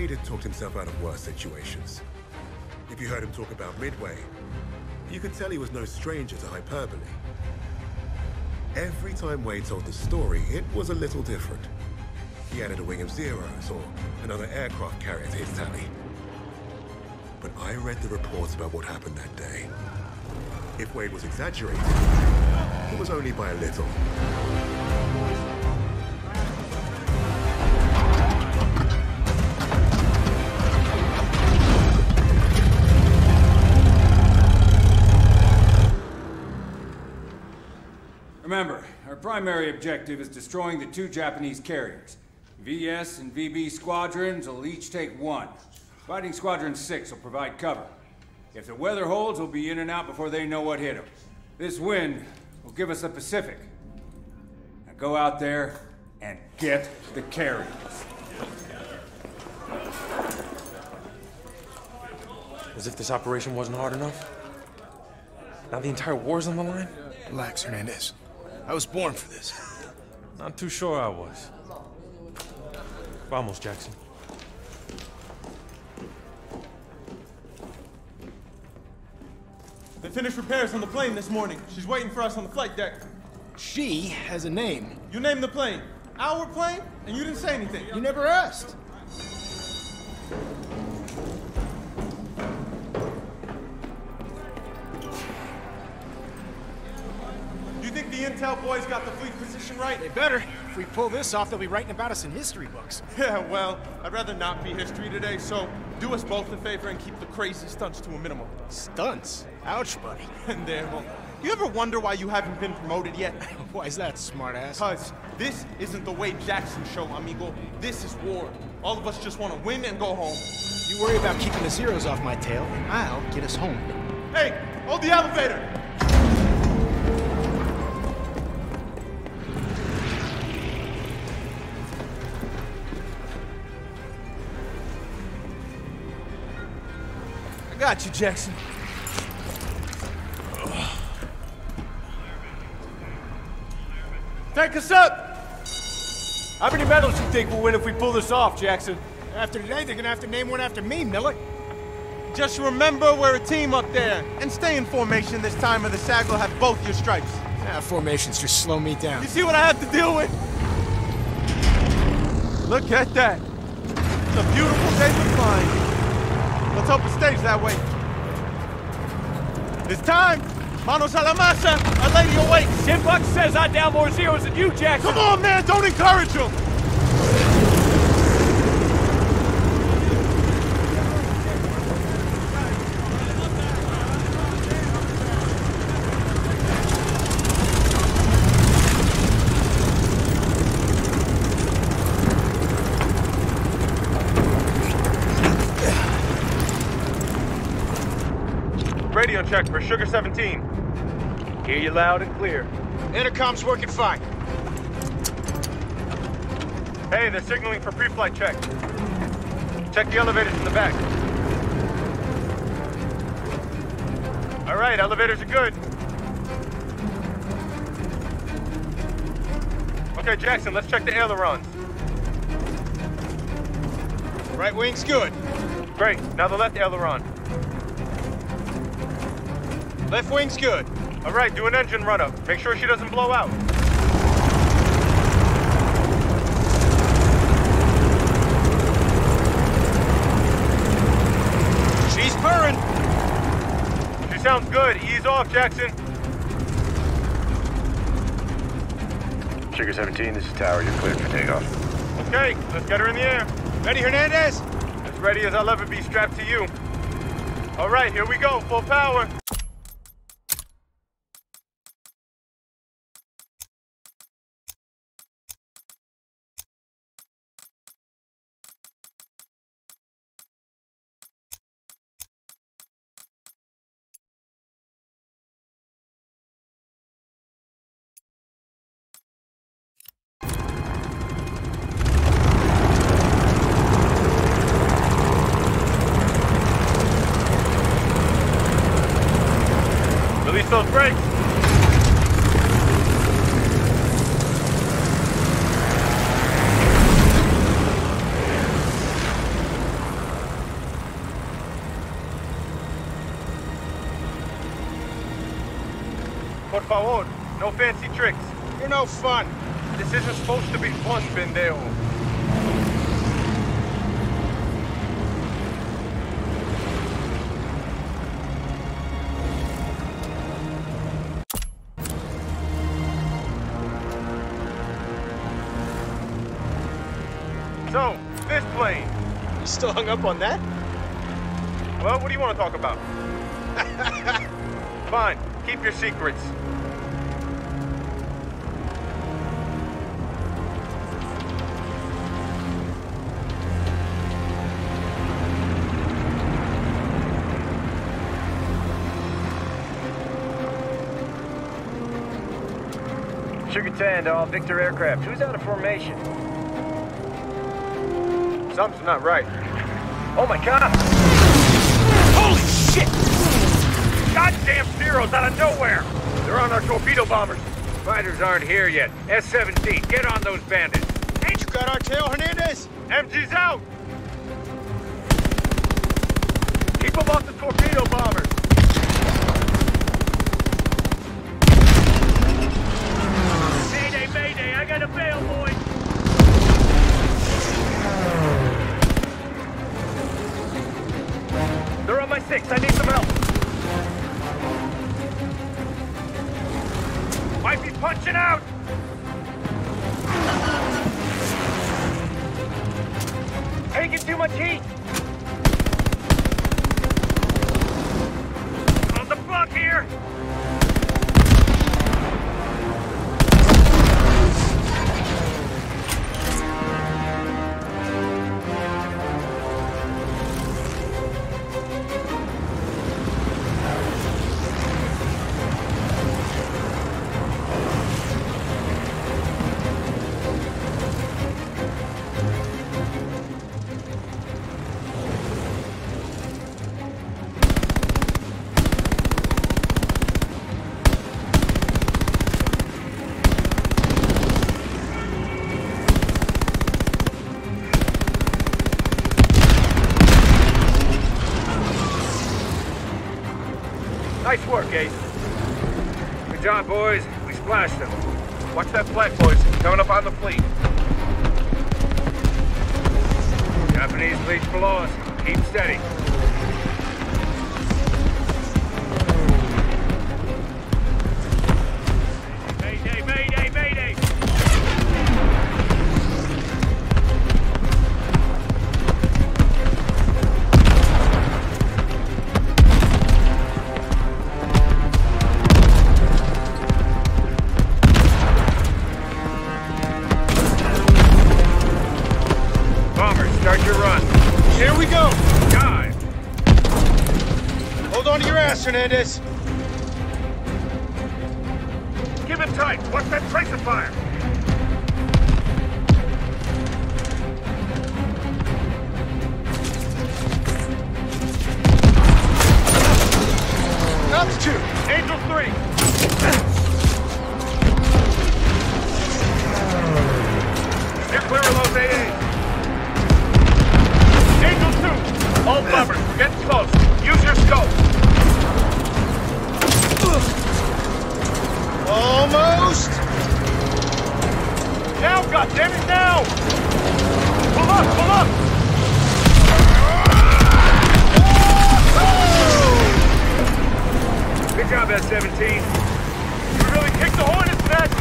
Wade had talked himself out of worse situations. If you heard him talk about Midway, you could tell he was no stranger to hyperbole. Every time Wade told the story, it was a little different. He added a wing of zeros or another aircraft carrier to his tally. But I read the reports about what happened that day. If Wade was exaggerating, it was only by a little. Remember, our primary objective is destroying the two Japanese carriers. VS and VB squadrons will each take one. Fighting Squadron 6 will provide cover. If the weather holds, we'll be in and out before they know what hit them. This wind will give us the Pacific. Now go out there and get the carriers. As if this operation wasn't hard enough. Now the entire war's on the line? Relax, Hernandez. I was born for this. Not too sure I was. Vamos, Jackson. They finished repairs on the plane this morning. She's waiting for us on the flight deck. She has a name. You named the plane. Our plane? And you didn't say anything. You never asked. Do you think the intel boys got the fleet position right? They better. If we pull this off, they'll be writing about us in history books. Yeah, well, I'd rather not be history today, so do us both a favor and keep the crazy stunts to a minimum. Stunts? Ouch, buddy. And there, well, you ever wonder why you haven't been promoted yet? Why's that, smartass? Cuz this isn't the Wade Jackson show, amigo. This is war. All of us just want to win and go home. You worry about keeping the zeros off my tail, and I'll get us home. Hey, hold the elevator! Got you, Jackson. Ugh. Take us up! How many medals do you think we'll win if we pull this off, Jackson? After today, they're gonna have to name one after me, Miller. Just remember we're a team up there, and stay in formation this time or the SAG will have both your stripes. Nah, formations just slow me down. You see what I have to deal with? Look at that. It's a beautiful day for flying. Let's hope it stays that way. It's time! Manos a la masa! Our lady awaits! Jim Bucks says I down more zeros than you, Jackson! Come on, man! Don't encourage him! Radio check for Sugar 17. Hear you loud and clear. Intercom's working fine. Hey, they're signaling for pre-flight check. Check the elevators in the back. All right, elevators are good. Okay, Jackson, let's check the ailerons. Right wing's good. Great, now the left aileron. Left wing's good. All right, do an engine run-up. Make sure she doesn't blow out. She's purring. She sounds good. Ease off, Jackson. Checker 17, this is Tower. You're cleared for takeoff. Okay, let's get her in the air. Ready, Hernandez? As ready as I'll ever be strapped to you. All right, here we go. Full power. No fancy tricks. You're no fun. This isn't supposed to be fun, Bendeo. So, this plane. You still hung up on that? Well, what do you want to talk about? Fine, keep your secrets. Sugar 10 to all Victor aircraft. Who's out of formation? Something's not right. Oh my God! Holy shit! Goddamn Zeros out of nowhere! They're on our torpedo bombers. Fighters aren't here yet. S-17, get on those bandits. Ain't you got our tail, Hernandez? MG's out! Keep them off the torpedo bombers. I gotta bail, boys! They're on my six, I need some help! Might be punching out! Taking too much heat! On the block here! Nice work, Ace. Good job, boys. We splashed them. Watch that flag, boys. Coming up on the fleet. Japanese fleet below us. Keep steady. Mayday, mayday, mayday! Hernandez. Give it tight. Watch that tracer fire. Nuts 2. Angel 3. You're clear of those AAs. Angel 2. All bombers, get close. Use your scope. Almost! Now, goddammit, now! Pull up, pull up! Oh! Good job, S-17. You really kicked the hornet's nest!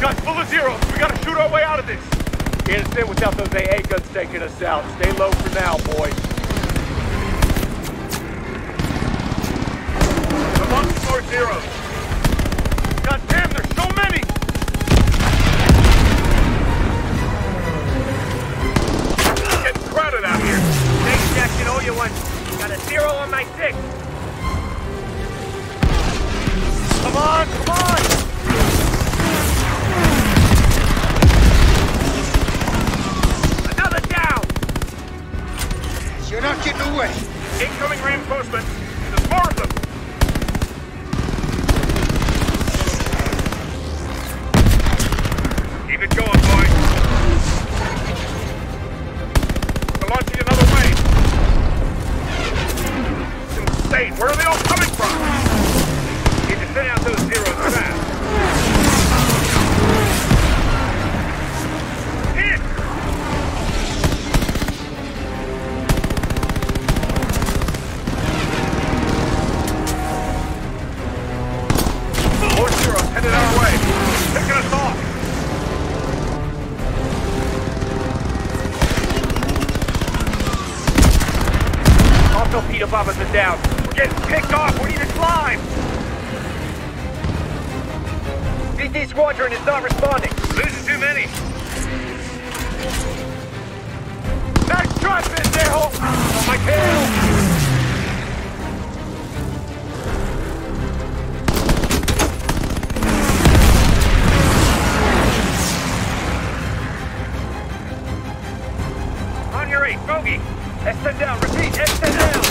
Guns full of zeros, we gotta shoot our way out of this! Can't sit without those AA guns taking us out. Stay low for now, boys. Come on, more zeros! God damn, there's so many! Getting crowded out here. Thanks, Jackson, all you want. Got a 0 on my 6. Come on, come on! Another down! You're not getting away. Incoming reinforcements. There's more of them. officer down. We're getting picked off. We need to climb. CT Squadron is not responding. Losing too many. That truck is there. Oh, my tail. Bogey, extend down, repeat, extend down!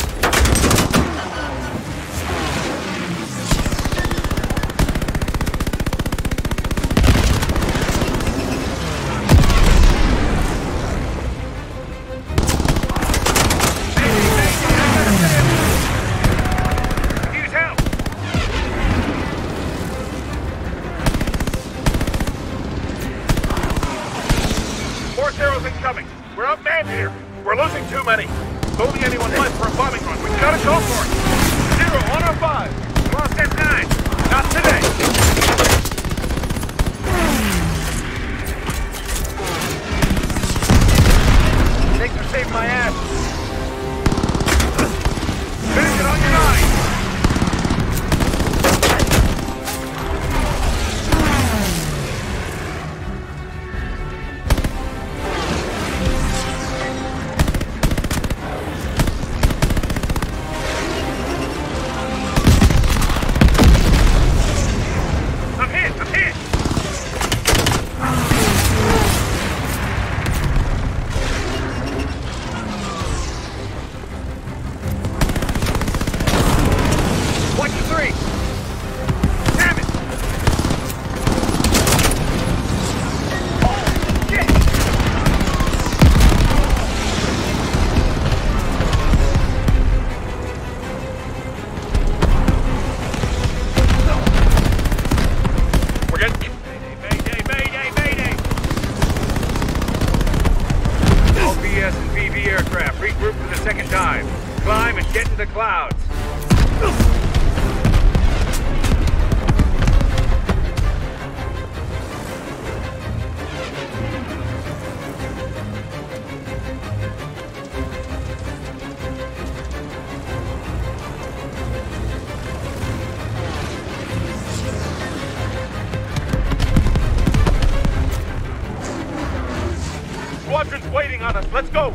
Let's go!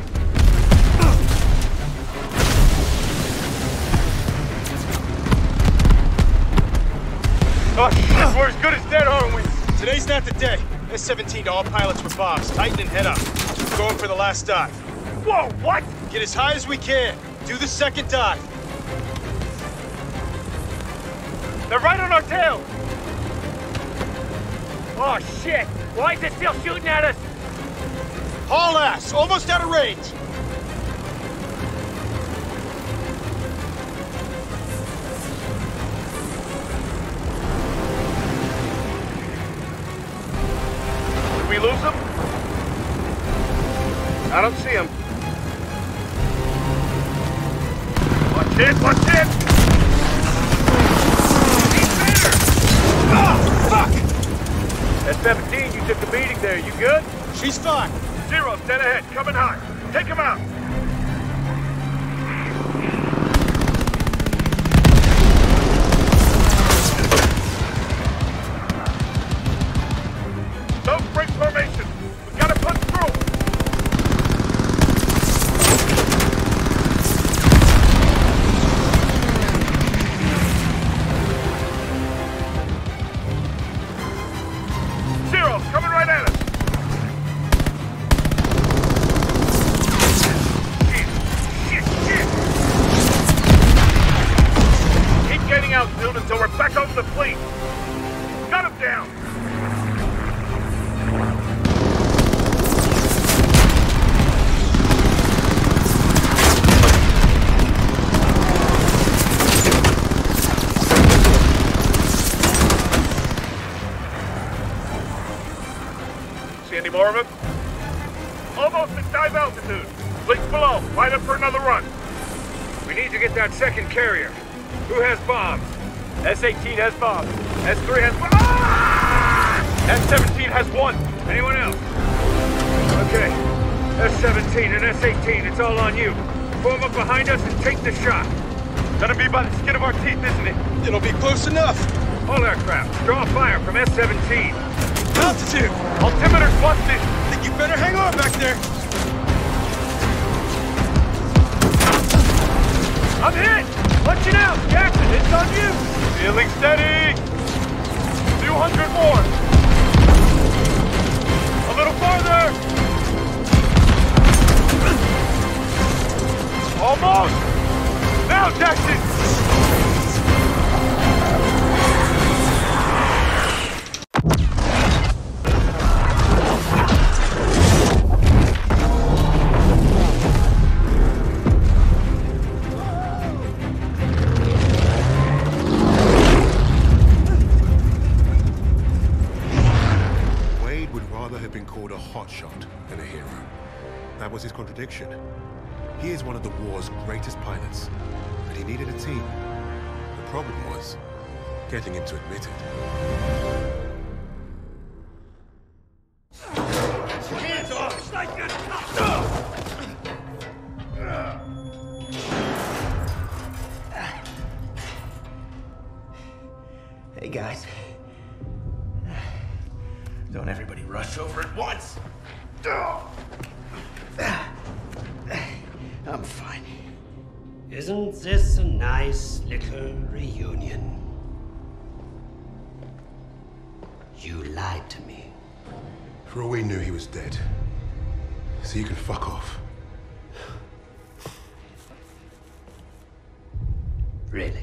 Oh shit, we're as good as dead, aren't we? Today's not the day. S-17 to all pilots with bombs. Tighten and head up. We're going for the last dive. Whoa, what? Get as high as we can. Do the second dive. They're right on our tail! Oh shit! Why is it still shooting at us? All ass, almost out of range. Did we lose him? I don't see him. Watch it, watch it! He's better! Ah, fuck! S-17, you took the beating there. You good? She's fine. Zero, dead ahead, coming hot. Take him out. Don't break formation. We gotta punch through. Zero, coming right at us. Until we're back over the fleet. Got him down. See any more of him? Almost at dive altitude. Fleet's below. Line up for another run. We need to get that second carrier. Who has bombs? S-18 has bombs. S-3 has one. Ah! S-17 has one. Anyone else? Okay. S-17 and S-18, it's all on you. Form up behind us and take the shot. Gonna be by the skin of our teeth, isn't it? It'll be close enough. All aircraft, draw fire from S-17. Altitude! Altimeter's busted! Think you better hang on back there. I'm hit! Watch it out! Jackson, it's on you! Feeling steady! 200 more! A little farther! Almost! Now, Jackson was his contradiction. He is one of the war's greatest pilots, but he needed a team. The problem was getting him to admit it. Hands off! It's like this! Hey guys. Don't everybody rush over at once! I'm fine. Isn't this a nice little reunion? You lied to me. For all we knew, he was dead. So you can fuck off. Really?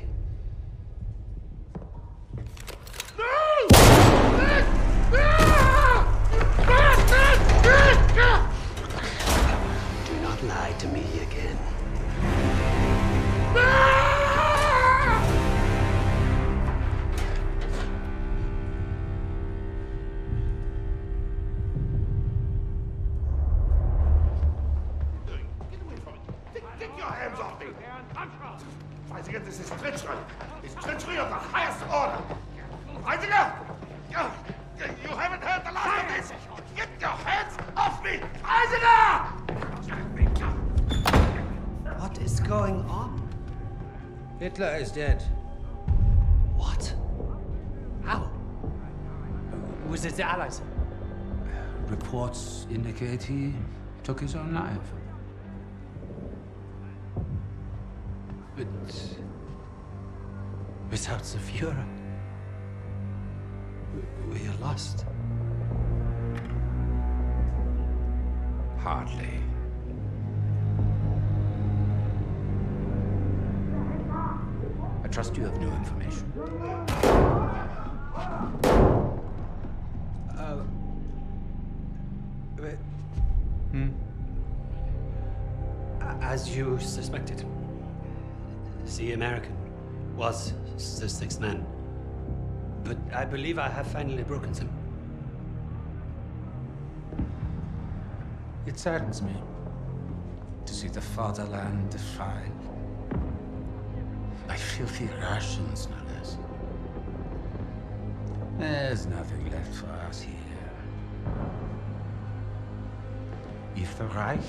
Lie to me again. Get away from it. Get your hands off me. Weisinger, this is treachery. It's treachery of the highest order. Weisinger, you haven't heard the last of this. Get your hands off me. Weisinger! What is going on? Hitler is dead. What? How? Was it the Allies? Reports indicate he took his own life. But without the Führer, we are lost. Hardly. I trust you have new information. As you suspected, the American was the sixth man. But I believe I have finally broken them. It saddens me to see the fatherland defied. By filthy Russians, no less. There's nothing left for us here. If the Reich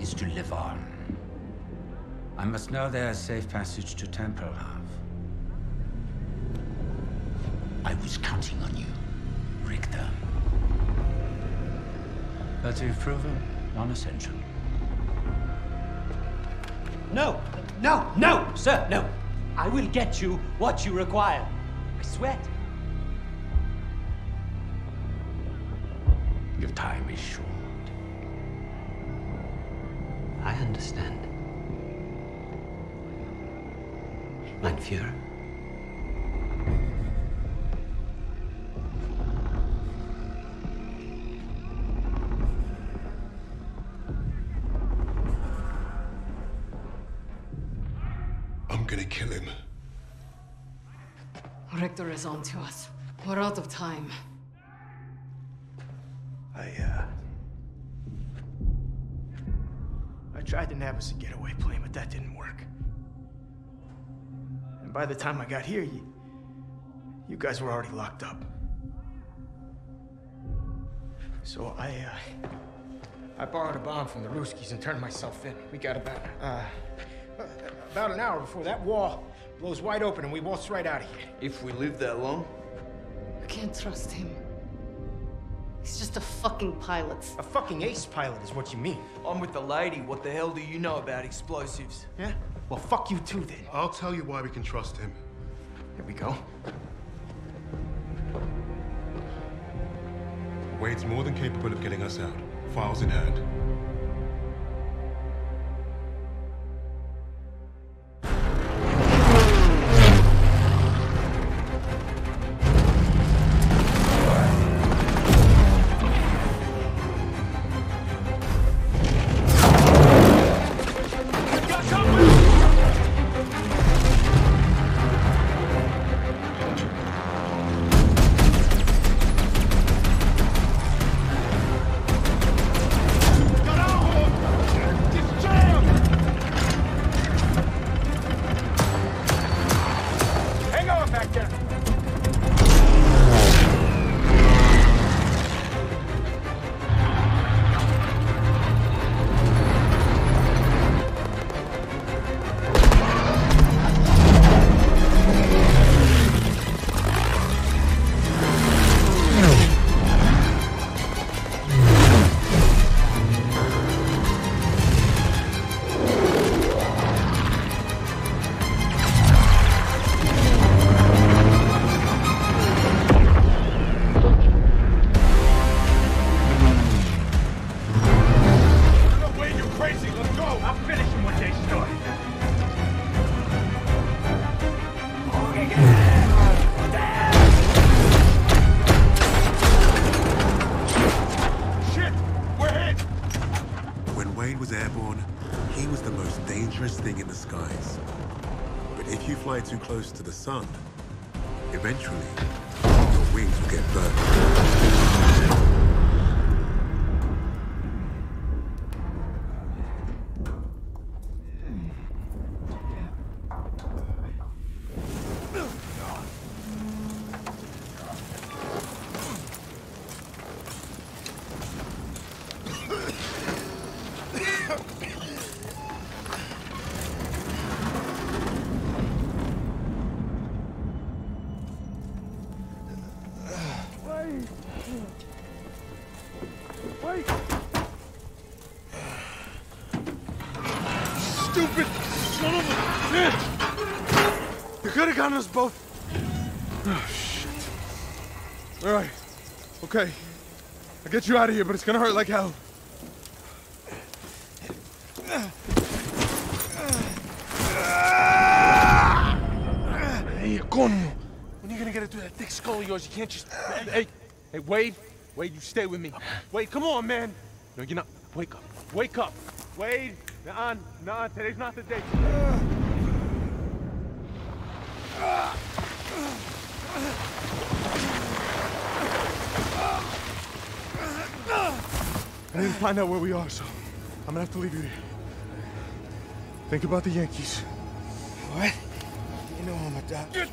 is to live on, I must know there's safe passage to Tempelhof. I was counting on you, Richter. But you've proven non-essential. No! No! No! Sir, no! I will get you what you require. I swear. Your time is short. I understand. Mein Führer. I'm gonna kill him. Richter is on to us. We're out of time. I tried to nab us a getaway plane, but that didn't work. And by the time I got here, you guys were already locked up. So I borrowed a bomb from the Ruskies and turned myself in. We got about about an hour before that wall blows wide open and we waltz right out of here. If we live that long? I can't trust him. He's just a fucking pilot. A fucking ace pilot is what you mean. I'm with the lady. What the hell do you know about explosives? Yeah? Well, fuck you too, then. I'll tell you why we can trust him. Here we go. Wade's more than capable of getting us out. Files in hand. Too close to the sun, eventually your wings will get burnt. Us both. Oh, shit. All right. Okay. I'll get you out of here, but it's gonna hurt like hell. Hey, coño. When are you gonna get it through that thick skull of yours? You can't just... Hey, Wade. Wade, you stay with me. Wade, come on, man. No, you're not. Wake up. Wake up. Wade. Nah, nah, today's not the day. I didn't find out where we are, so I'm gonna have to leave you here. Think about the Yankees. What? You know I'm a doctor.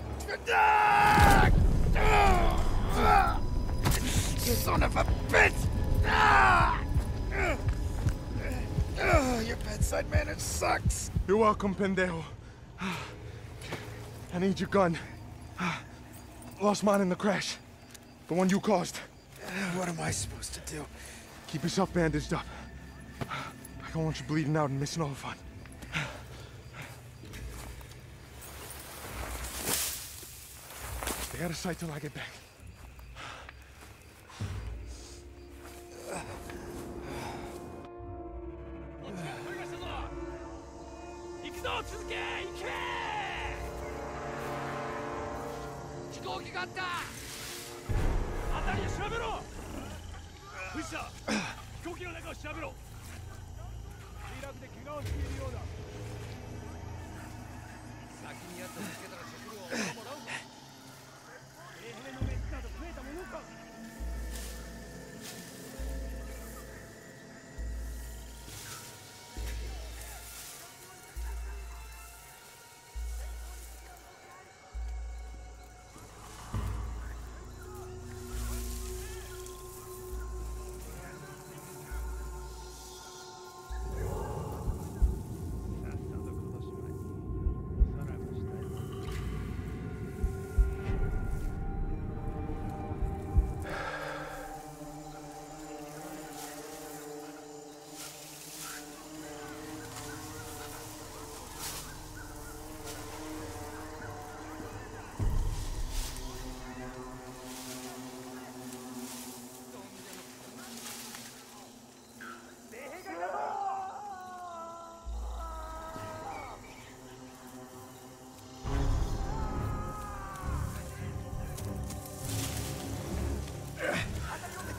You son of a bitch! Your bedside manner sucks. You're welcome, Bendeo. I need your gun. Lost mine in the crash. The one you caused. What am I supposed to do? Keep yourself bandaged up. I don't want you bleeding out and missing all the fun. Stay out of sight till I get back.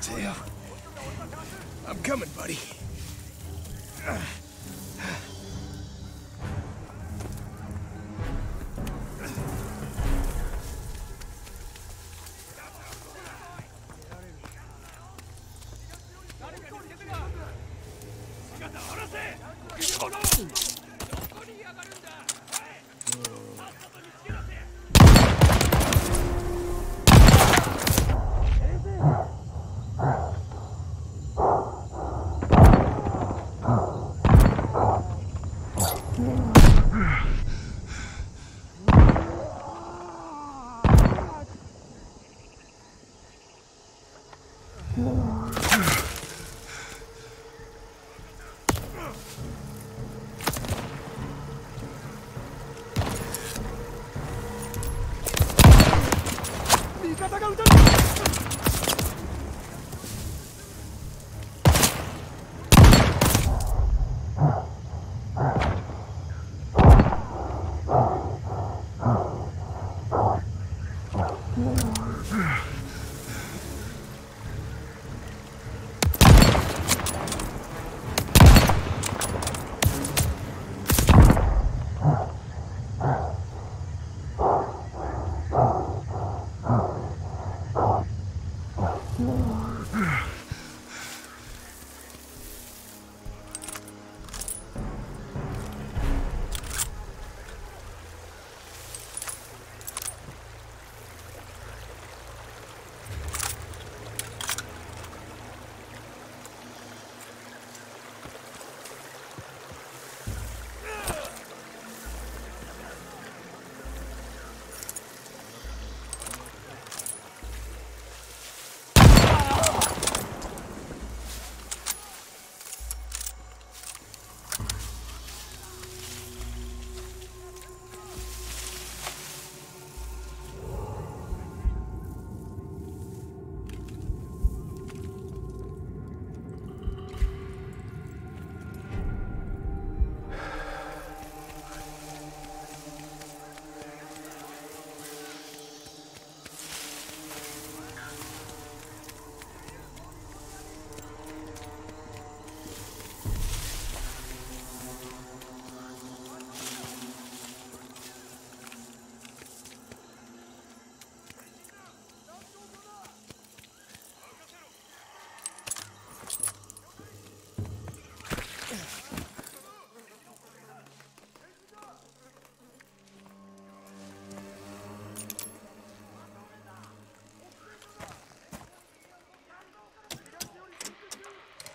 Mateo. I'm coming, buddy.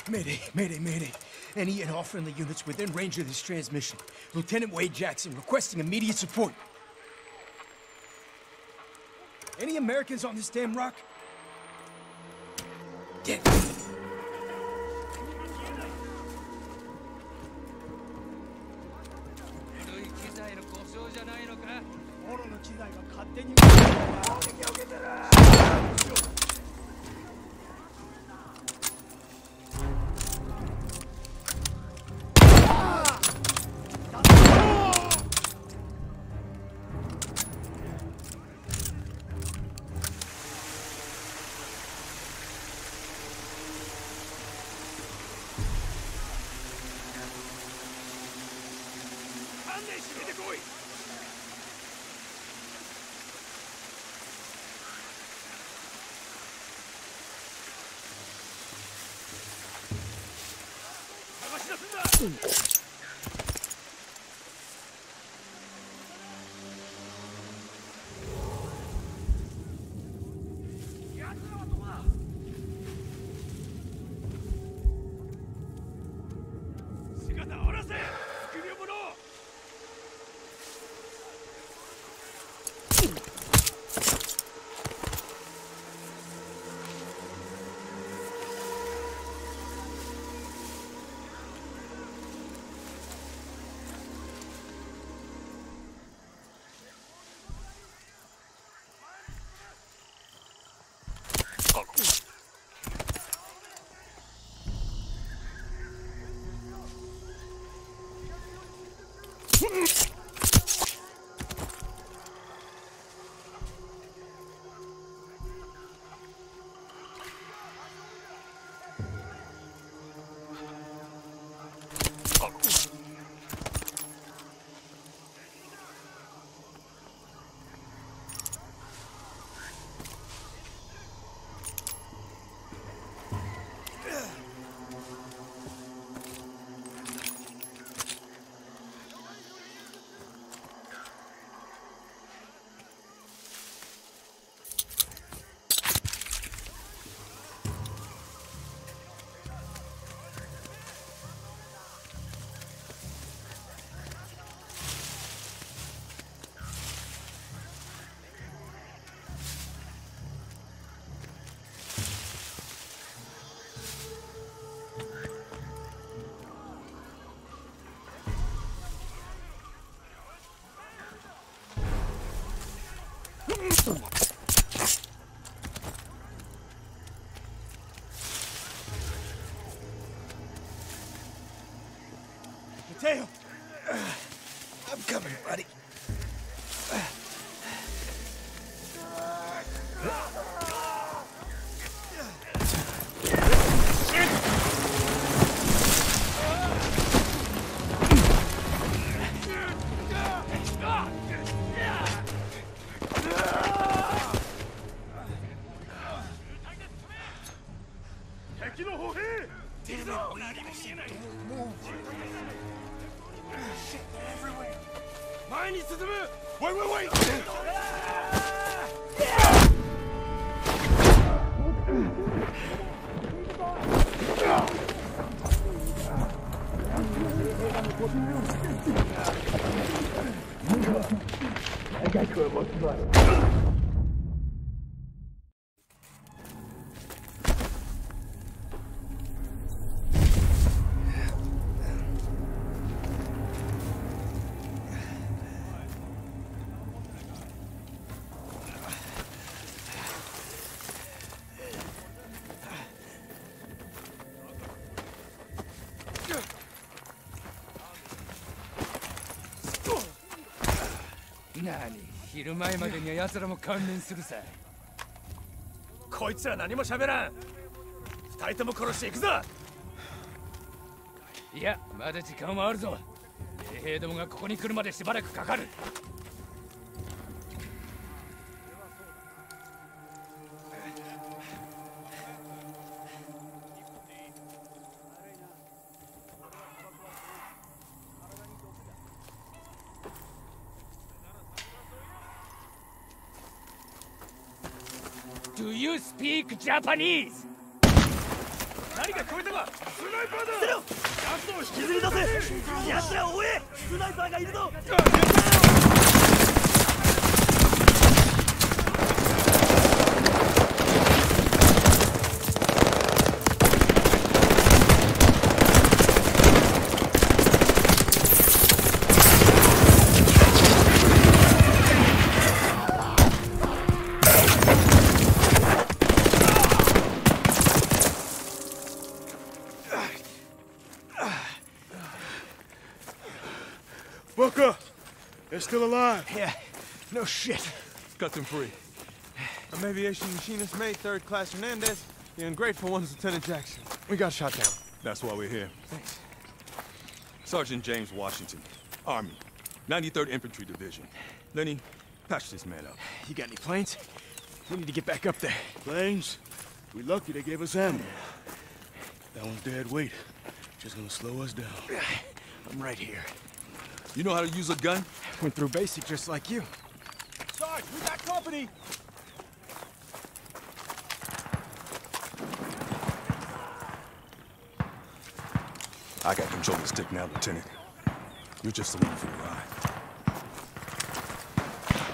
Mayday, mayday, mayday. Any and all friendly units within range of this transmission. Lieutenant Wade Jackson requesting immediate support. Any Americans on this damn rock? Get me. Mateo! I'm coming, buddy. Do you speak Japanese? They're still alive. Yeah, no shit. Cut them free. I'm aviation machinist mate, third class Hernandez. The ungrateful one's Lieutenant Jackson. We got shot down. That's why we're here. Thanks. Sergeant James Washington, Army, 93rd Infantry Division. Lenny, patch this man up. You got any planes? We need to get back up there. Planes? We lucky they gave us ammo. That one's dead weight. Just gonna slow us down. I'm right here. You know how to use a gun? Went through basic just like you. Sarge, we got company! I got control of the stick now, Lieutenant. You're just along for the ride.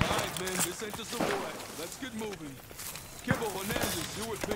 All right, man, this ain't just a war. Let's get moving. Kibble, Hernandez, you with me.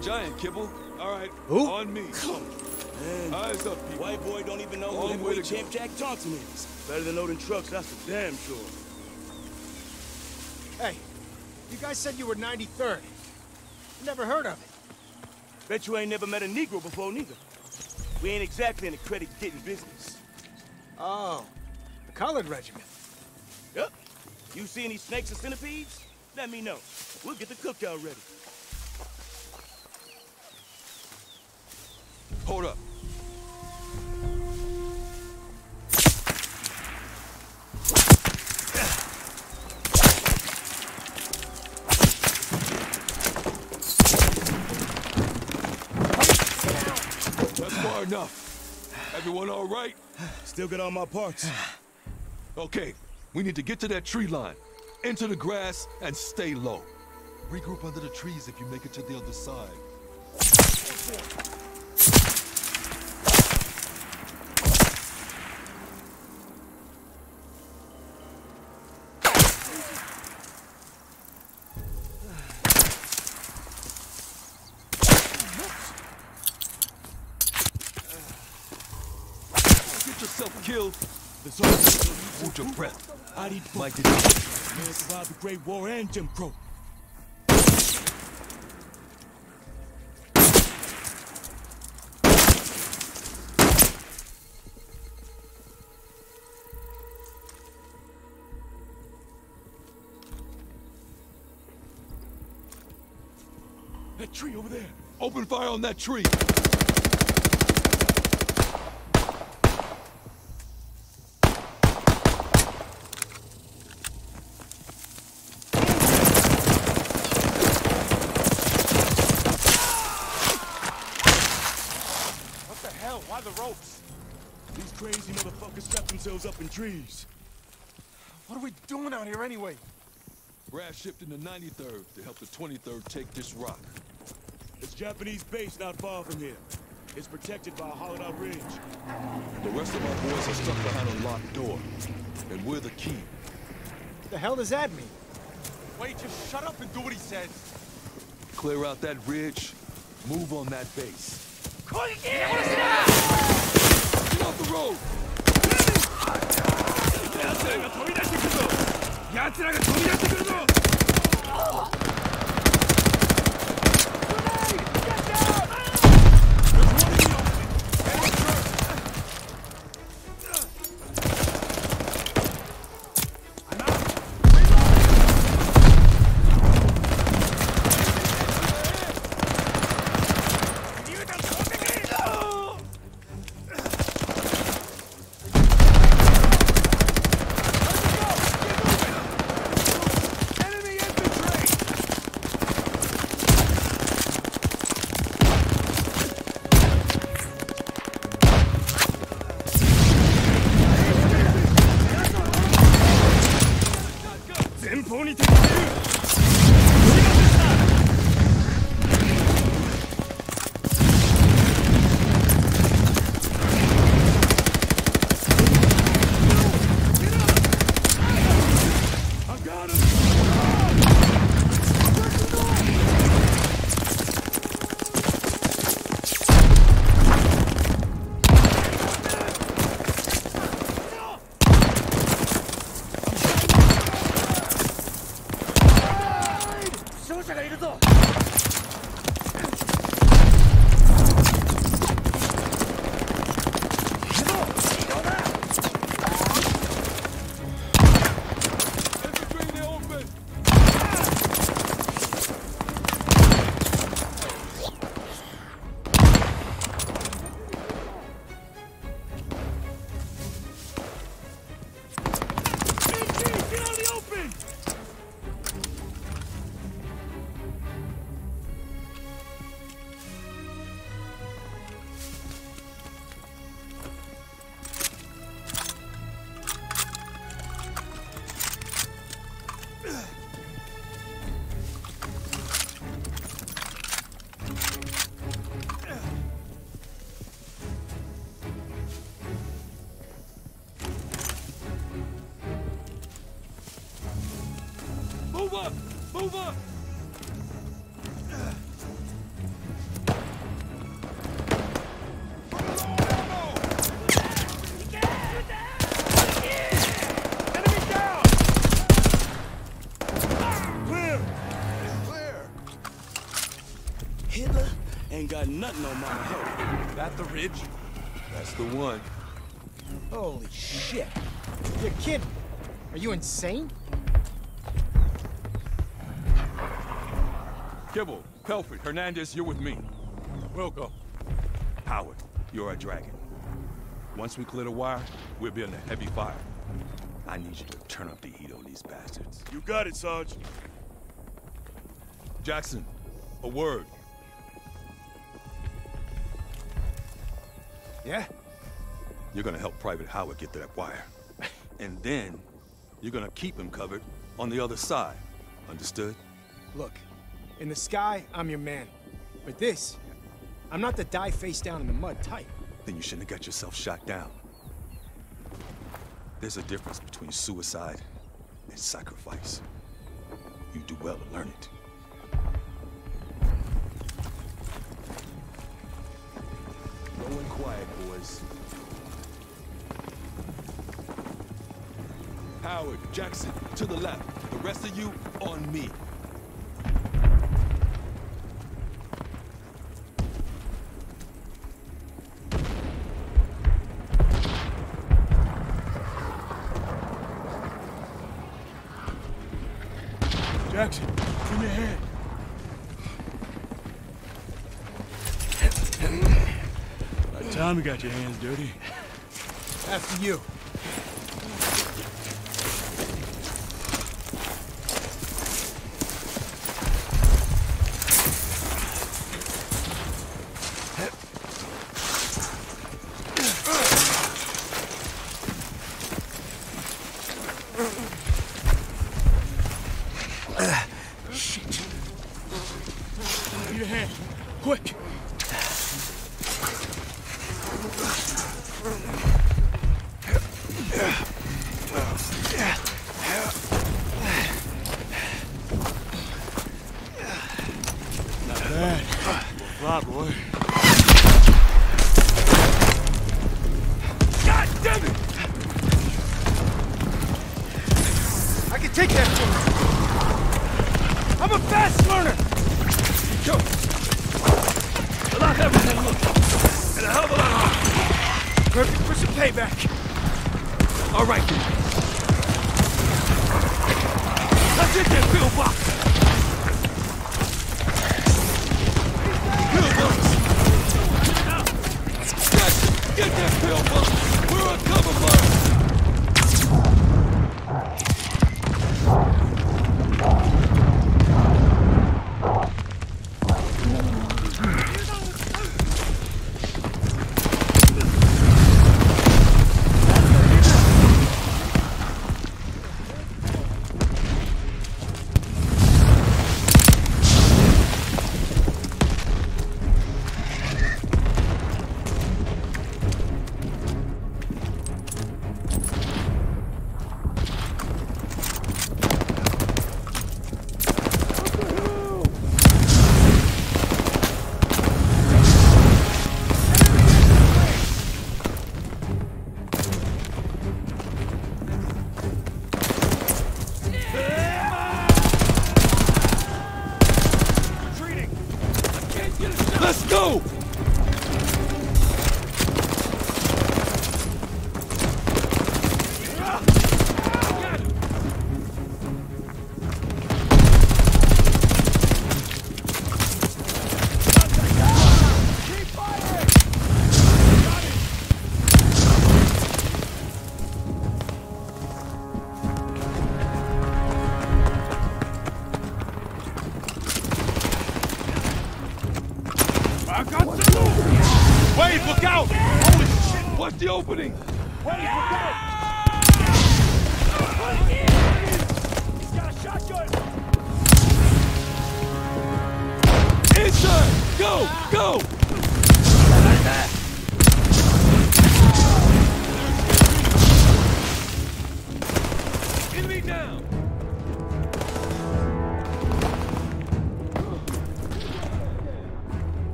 Giant, Kibble. All right, who? On me. Man, eyes up, people. White boy don't even know who Midway champ Jack Thompson is. Better than loading trucks, that's for damn sure. Hey, you guys said you were 93rd. Never heard of it. Bet you ain't never met a Negro before, neither. We ain't exactly in the credit-getting business. Oh, the colored regiment. Yep. You see any snakes or centipedes? Let me know. We'll get the cookout ready. Hold up. That's far enough. Everyone all right? Still got all my parts. Okay, we need to get to that tree line, into the grass, and stay low. Regroup under the trees if you make it to the other side. Get yourself killed. Hold your breath. I need to survive the Great War and Jim Crow. That tree over there. Open fire on that tree. What the hell? Why the ropes? These crazy motherfuckers trapped themselves up in trees. What are we doing out here anyway? Brass shipped in the 93rd to help the 23rd take this rock. It's Japanese base not far from here. It's protected by a hollowed-out ridge. The rest of our boys are stuck behind a locked door, and we're the key. What the hell does that mean? Wait, just shut up and do what he says. Clear out that ridge, move on that base. Get off the road! Oh. Nothing on my head. That the ridge? That's the one. Holy shit. You're kidding. Are you insane? Kibble, Pelford, Hernandez, you're with me. We'll go. Howard, you're our dragon. Once we clear the wire, we'll be under heavy fire. I need you to turn up the heat on these bastards. You got it, Sarge. Jackson, a word. Yeah? You're gonna help Private Howard get to that wire. And then, you're gonna keep him covered on the other side. Understood? Look, in the sky, I'm your man. But this, I'm not the die face down in the mud type. Then you shouldn't have got yourself shot down. There's a difference between suicide and sacrifice. You do well to learn it. Going quiet, boys. Howard, Jackson, to the left. The rest of you, on me. Jackson, give me a hand. By the time you got your hands dirty. After you.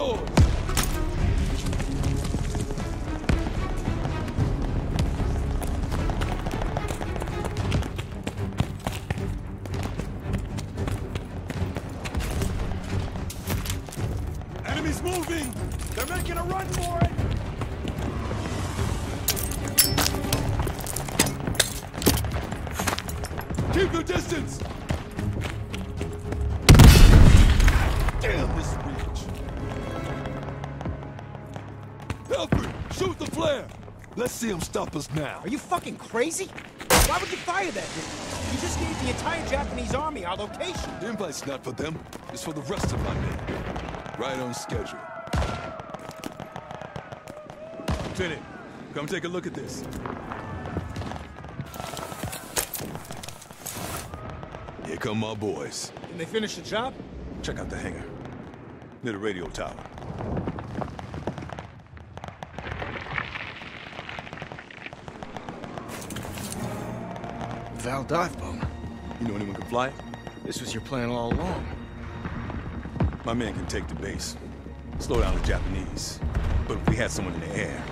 goes. Enemy's moving. They're making a run for it. Keep your distance. Damn this bitch! Pelford, shoot the flare! Let's see him stop us now. Are you fucking crazy? Why would you fire that thing? You just gave the entire Japanese army our location. The invite's not for them. It's for the rest of my men. Right on schedule. Lieutenant, come take a look at this. Here come my boys. Can they finish the job? Check out the hangar, near the radio tower. Val dive bomb. You know anyone can fly it? This was your plan all along. My man can take the base, slow down the Japanese. But if we had someone in the air,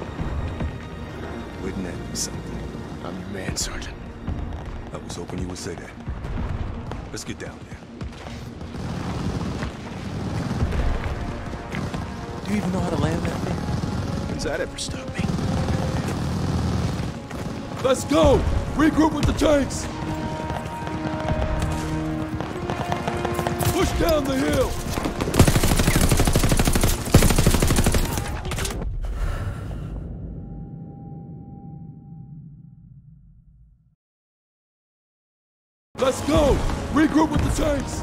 wouldn't that be something? I'm your man, Sergeant. I was hoping you would say that. Let's get down there. Do you even know how to land that thing? When's that ever stopped me? Let's go! Regroup with the tanks! Push down the hill! Let's go! Regroup with the tanks!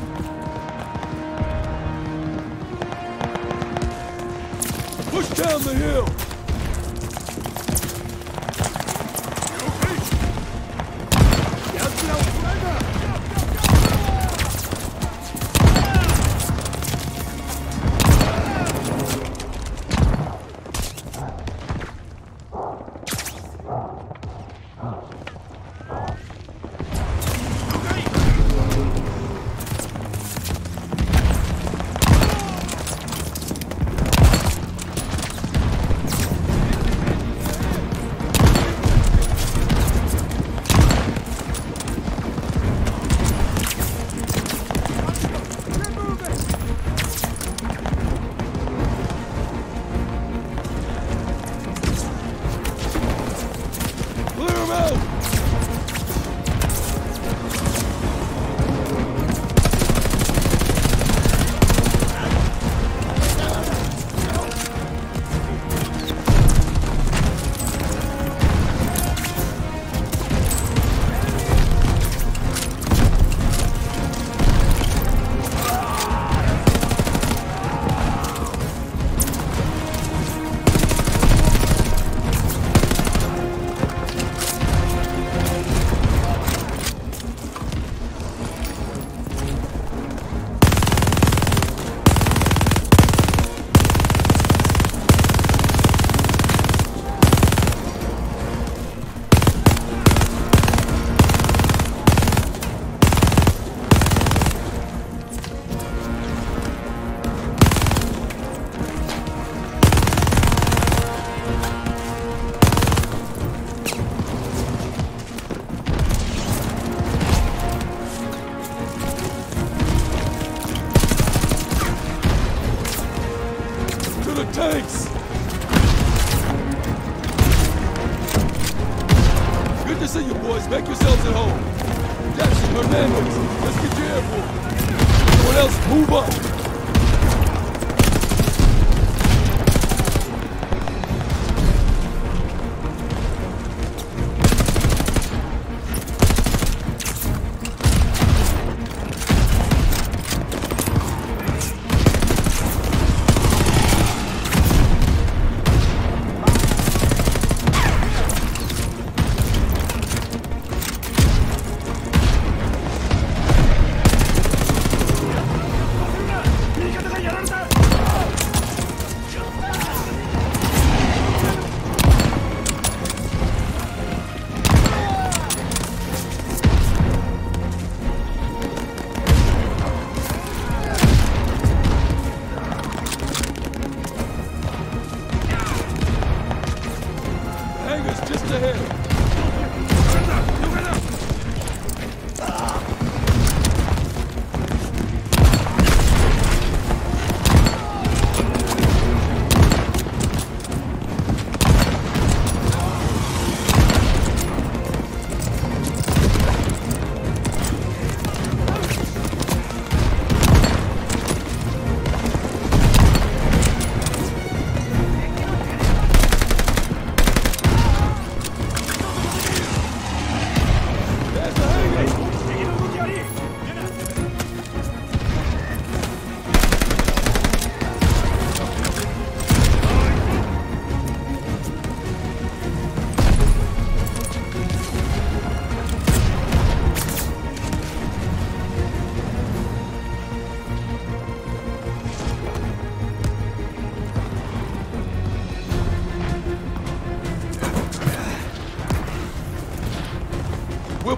Push down the hill!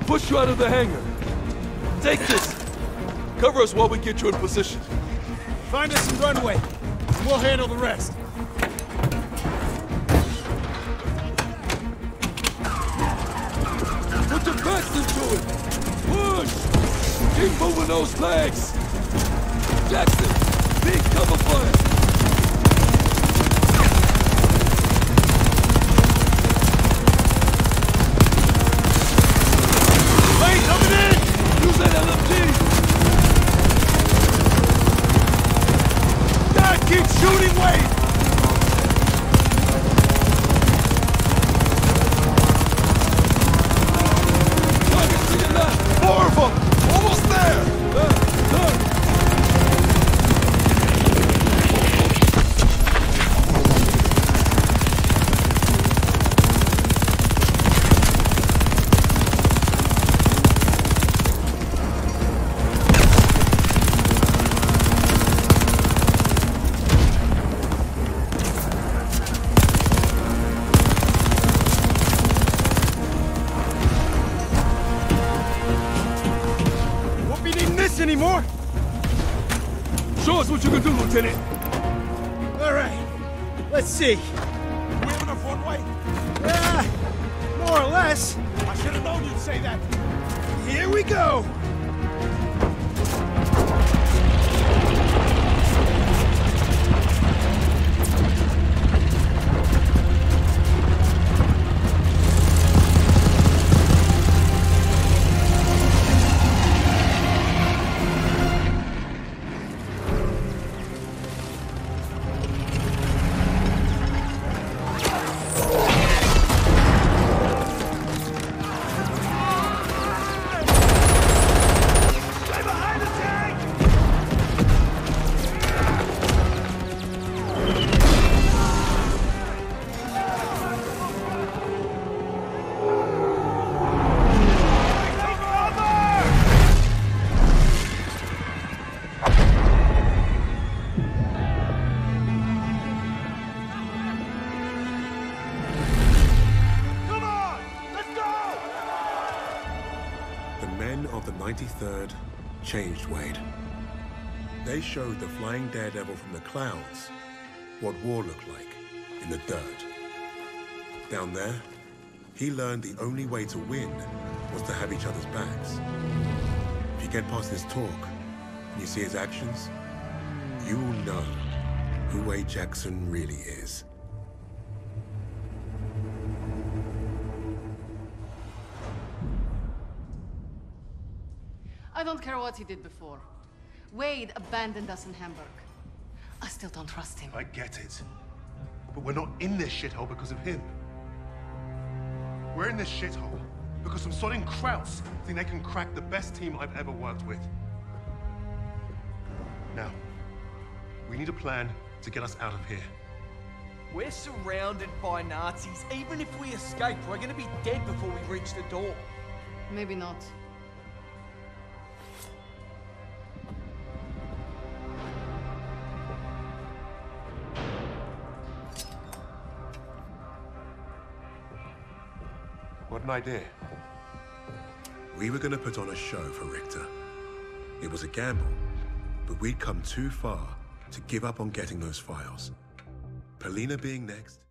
Push you out of the hangar. Take this. Cover us while we get you in position. Find us some runway, and we'll handle the rest. Put the best into it. Push. Keep moving those legs. Jackson, be cover fire. Changed, Wade. They showed the flying daredevil from the clouds what war looked like in the dirt. Down there, he learned the only way to win was to have each other's backs. If you get past his talk and you see his actions, you'll know who Wade Jackson really is. I don't care what he did before. Wade abandoned us in Hamburg. I still don't trust him. I get it. But we're not in this shithole because of him. We're in this shithole because some sodding Krauts think they can crack the best team I've ever worked with. Now, we need a plan to get us out of here. We're surrounded by Nazis. Even if we escape, we're gonna be dead before we reach the door. Maybe not. What an idea. We were going to put on a show for Richter. It was a gamble, but we'd come too far to give up on getting those files. Polina being next...